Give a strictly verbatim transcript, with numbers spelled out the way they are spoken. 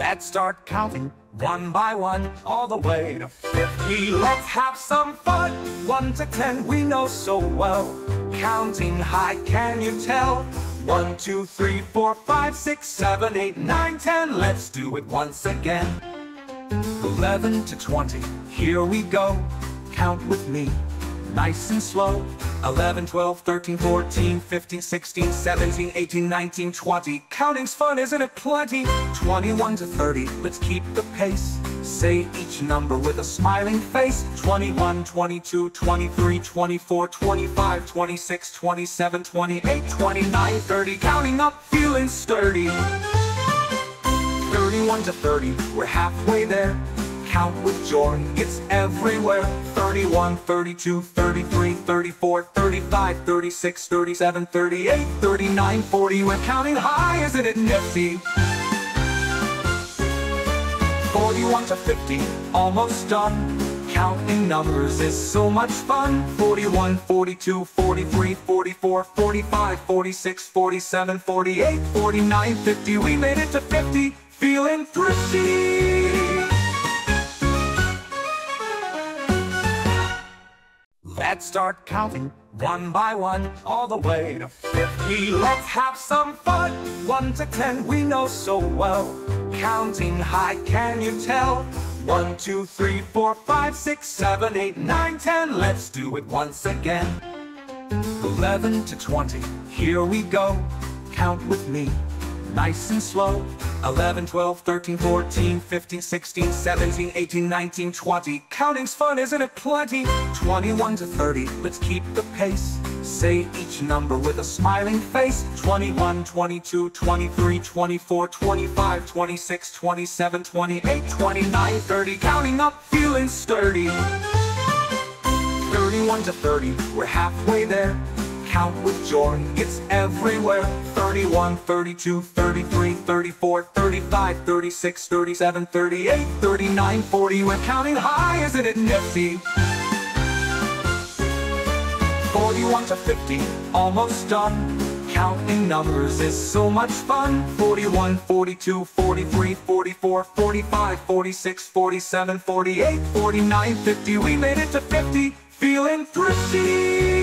Let's start counting one by one, all the way to fifty. Let's have some fun. One to ten, we know so well. Counting high, can you tell? One, two, three, four, five, six, seven, eight, nine, ten. Let's do it once again. Eleven to twenty, here we go. Count with me, nice and slow. eleven, twelve, thirteen, fourteen, fifteen, sixteen, seventeen, eighteen, nineteen, twenty. Counting's fun, isn't it plenty? twenty-one to thirty, let's keep the pace. Say each number with a smiling face. twenty-one, twenty-two, twenty-three, twenty-four, twenty-five, twenty-six, twenty-seven, twenty-eight, twenty-nine, thirty. Counting up, feeling sturdy. thirty-one to thirty, we're halfway there. Count with Jordan, it's everywhere. thirty-one, thirty-two, thirty-three, thirty-four, thirty-five, thirty-six, thirty-seven, thirty-eight, thirty-nine, forty. We're counting high, isn't it nifty? forty-one to fifty, almost done. Counting numbers is so much fun. forty-one, forty-two, forty-three, forty-four, forty-five, forty-six, forty-seven, forty-eight, forty-nine, fifty. We made it to fifty, feeling thrifty. Let's start counting one by one, all the way to fifty. Let's have some fun. One to ten, we know so well. Counting high, can you tell? One, two, three, four, five, six, seven, eight, nine, ten. Let's do it once again. Eleven to twenty, here we go. Count with me, nice and slow. eleven, twelve, thirteen, fourteen, fifteen, sixteen, seventeen, eighteen, nineteen, twenty. Counting's fun, isn't it plenty? twenty-one to thirty, let's keep the pace. Say each number with a smiling face. twenty-one, twenty-two, twenty-three, twenty-four, twenty-five, twenty-six, twenty-seven, twenty-eight, twenty-nine, thirty. Counting up, feeling sturdy. thirty-one to thirty, we're halfway there. Count with Jordan, it's everywhere. thirty-one, thirty-two, thirty-three, thirty-four, thirty-five, thirty-six, thirty-seven, thirty-eight, thirty-nine, forty. We're counting high, isn't it nifty? forty-one to fifty, almost done. Counting numbers is so much fun. forty-one, forty-two, forty-three, forty-four, forty-five, forty-six, forty-seven, forty-eight, forty-nine, fifty. We made it to fifty, feeling thrifty.